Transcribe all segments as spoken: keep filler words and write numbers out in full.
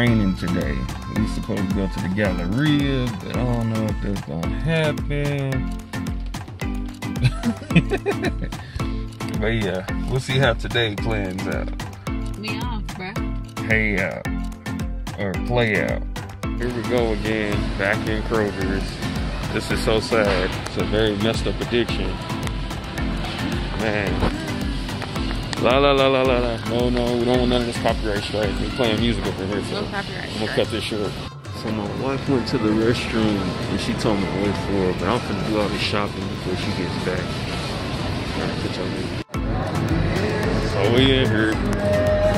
raining today. We supposed to go to the Galleria, but I don't know if that's gonna happen. But yeah, we'll see how today plans out. We off, bruh. Pay out. Or play out. Here we go again, back in Kroger's. This is so sad. It's a very messed up addiction. Man. La la la la la la. No, no, we don't want none of this copyright strike. We're playing music over here, so no copyright I'm gonna cut this short. So my wife went to the restroom and she told me to wait for her, but I'm finna do all this shopping before she gets back. Alright, put y'all in. Oh, we in here,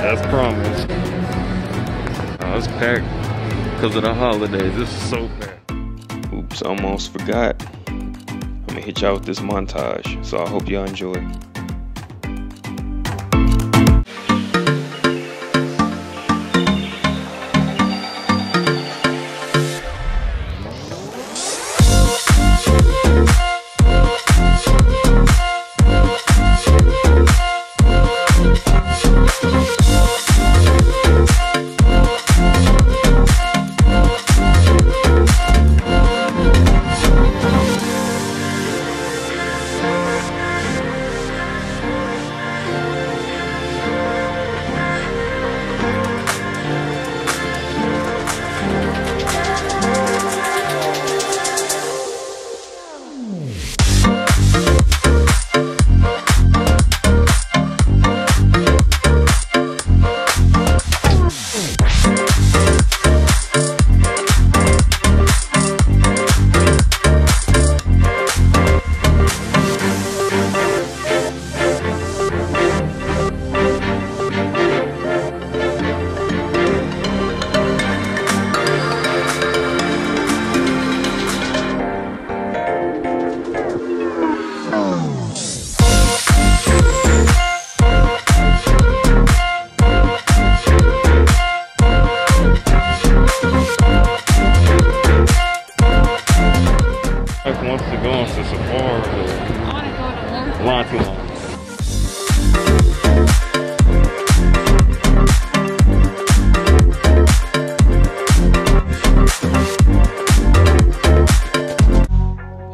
as promised. Oh, it's packed because of the holidays. This is so packed. Oops, almost forgot. I'm gonna hit y'all with this montage, so I hope y'all enjoy.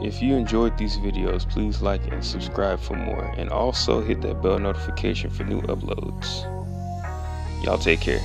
If you enjoyed these videos, please like and subscribe for more, and also hit that bell notification for new uploads. Y'all take care.